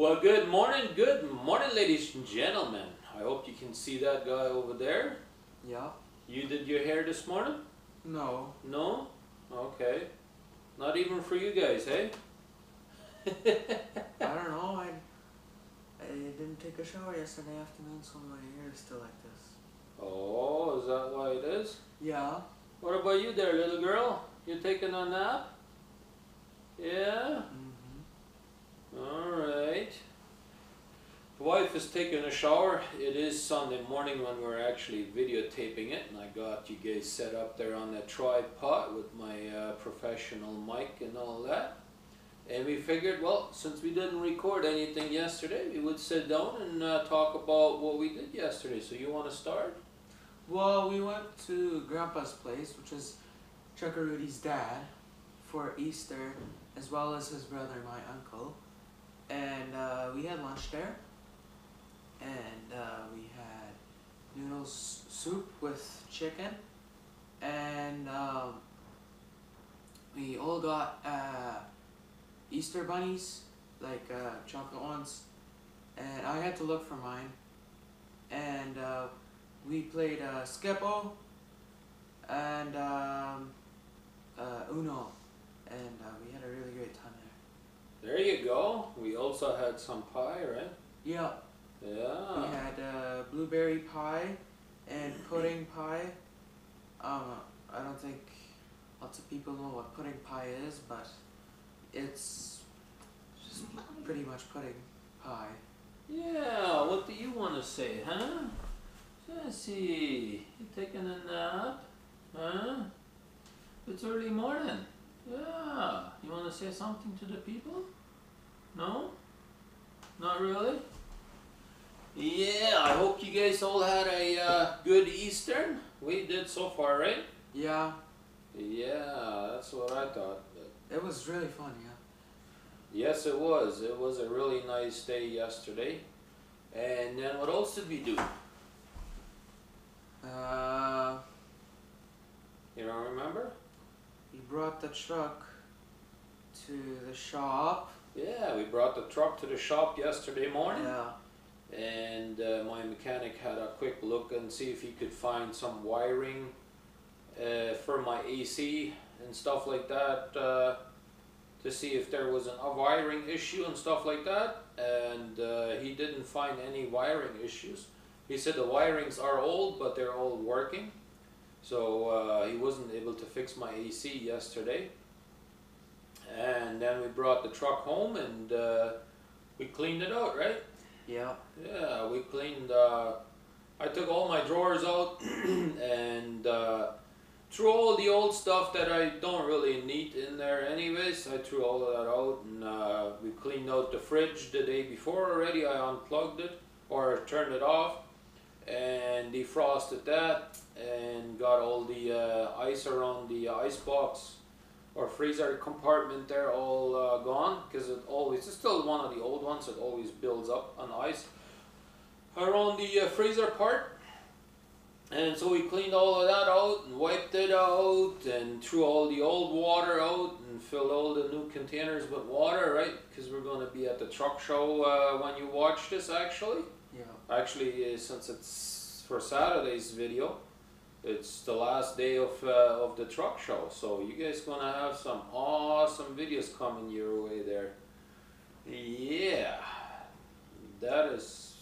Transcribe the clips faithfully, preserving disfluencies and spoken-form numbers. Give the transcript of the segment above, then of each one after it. Well, good morning, good morning, ladies and gentlemen. I hope you can see that guy over there. Yeah. You did your hair this morning? No. No? Okay. Not even for you guys, eh? I don't know. I, I didn't take a shower yesterday afternoon, so my hair is still like this. Oh, is that why it is? Yeah. What about you there, little girl? You taking a nap? Yeah? Mm-hmm. Alright. The wife is taking a shower. It is Sunday morning when we're actually videotaping it, and I got you guys set up there on that tripod with my uh, professional mic and all that. And we figured, well, since we didn't record anything yesterday, we would sit down and uh, talk about what we did yesterday. So you want to start? Well, we went to Grandpa's place, which is Chucka Rudy's dad, for Easter, as well as his brother, my uncle. And uh, we had lunch there. And uh, we had noodle soup with chicken. And um, we all got uh, Easter bunnies, like uh, chocolate ones. And I had to look for mine. And uh, we played uh, Skeppo and um, uh, Uno, and uh, we had a really great time there. There you go. We also had some pie, right? Yeah. Yeah. We had uh, blueberry pie and pudding pie. Um, I don't think lots of people know what pudding pie is, but it's just pretty much pudding pie. Yeah. What do you want to say, huh? Jesse, you taking a nap? Huh? It's early morning. Yeah. You want to say something to the people? No? Not really? Yeah, I hope you guys all had a uh, good Easter. We did so far, right? Yeah. Yeah, that's what I thought. It was really fun, yeah. Yes, it was. It was a really nice day yesterday. And then what else did we do? Uh, you don't remember? We brought the truck to the shop. Yeah, we brought the truck to the shop yesterday morning. Yeah. And uh, my mechanic had a quick look and see if he could find some wiring uh, for my A C and stuff like that, uh, to see if there was an, a wiring issue and stuff like that. And uh, he didn't find any wiring issues. He said the wirings are old, but they're all working. So uh, he wasn't able to fix my A C yesterday. And then we brought the truck home and uh, we cleaned it out, right? Yeah. Yeah, we cleaned, uh, I took all my drawers out and uh, threw all the old stuff that I don't really need in there anyways. I threw all of that out, and uh, we cleaned out the fridge the day before already. I unplugged it, or turned it off, and defrosted that, and got all the uh, ice around the ice box or freezer compartment there all uh, gone, because it always, it's still one of the old ones, it always builds up on ice around the uh, freezer part. And so we cleaned all of that out and wiped it out and threw all the old water out and filled all the new containers with water, right? Because we're going to be at the truck show uh, when you watch this, actually. Yeah. Actually, uh, since it's for Saturday's video, it's the last day of uh, of the truck show, so you guys gonna have some awesome videos coming your way there. Yeah, that is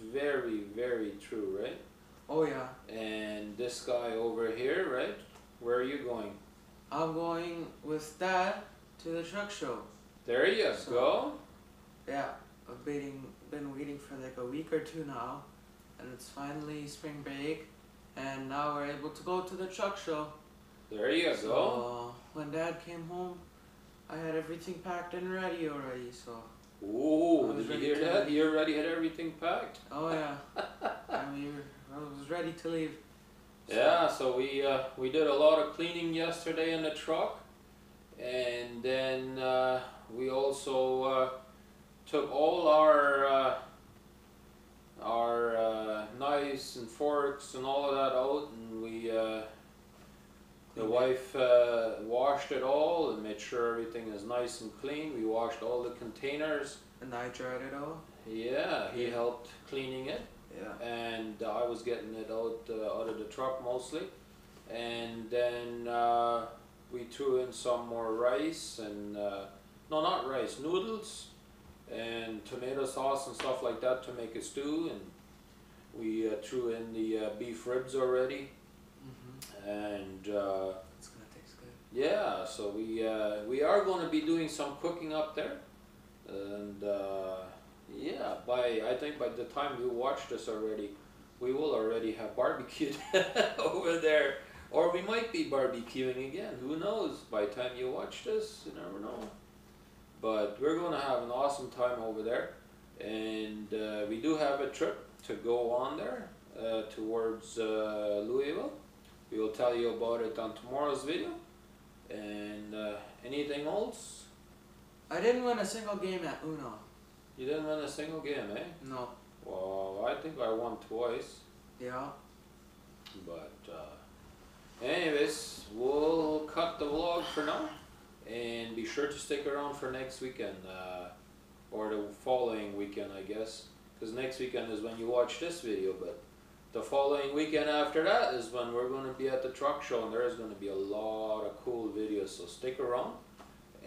very, very true, right? Oh yeah. And this guy over here, right? Where are you going? I'm going with Dad to the truck show. There you so, go. Yeah, I've been been waiting for like a week or two now, and it's finally spring break. And now we're able to go to the truck show. There you so, go. When Dad came home, I had everything packed and ready already, so. Oh, did you hear that? Leave. You already had everything packed? Oh, yeah. I mean, I was ready to leave. So. Yeah, so we, uh, we did a lot of cleaning yesterday in the truck. And then uh, we also uh, took all our... Uh, our uh, knives and forks and all of that out, and we uh, The wife uh, washed it all and made sure everything is nice and clean. We washed all the containers. And I dried it all? Yeah, he helped cleaning it. Yeah. And uh, I was getting it out, uh, out of the truck mostly. And then uh, we threw in some more rice and, uh, no, not rice, noodles and tomato sauce and stuff like that to make a stew. And we uh, threw in the uh, beef ribs already. And uh, it's gonna taste good. Yeah, so we uh, we are going to be doing some cooking up there, and uh, yeah, by I think by the time you watch this already, we will already have barbecued over there, or we might be barbecuing again. Who knows? By the time you watch this, you never know. But we're going to have an awesome time over there, and uh, we do have a trip to go on there uh, towards uh, Louisville. We will tell you about it on tomorrow's video. And uh, anything else? I didn't win a single game at Uno. You didn't win a single game, eh? No. Well, I think I won twice. Yeah. But uh, anyways, we'll cut the vlog for now. And be sure to stick around for next weekend. Uh, or the following weekend, I guess. Because next weekend is when you watch this video, but the following weekend after that is when we're going to be at the truck show, and there is going to be a lot of cool videos, so stick around,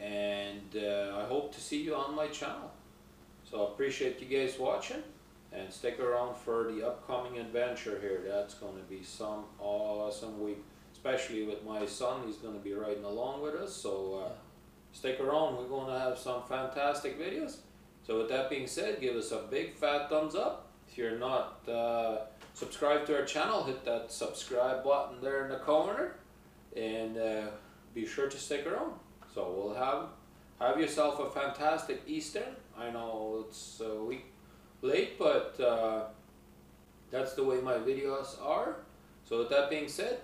and uh, I hope to see you on my channel. So I appreciate you guys watching, and stick around for the upcoming adventure here. That's going to be some awesome week, especially with my son. He's going to be riding along with us, so uh, stick around. We're going to have some fantastic videos. So with that being said, give us a big fat thumbs up. If you're not uh, subscribe to our channel, hit that subscribe button there in the corner, and uh, be sure to stick around. So we'll have have yourself a fantastic Easter. I know it's a week late, but uh, that's the way my videos are. So with that being said,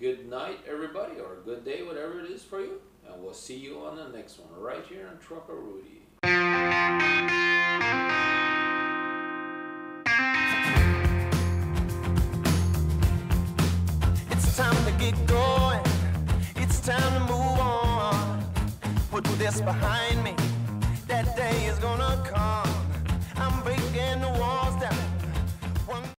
good night everybody, or good day, whatever it is for you, and we'll see you on the next one right here on Chucka Rudy. Get going, it's time to move on. Put this behind me, that day is gonna come.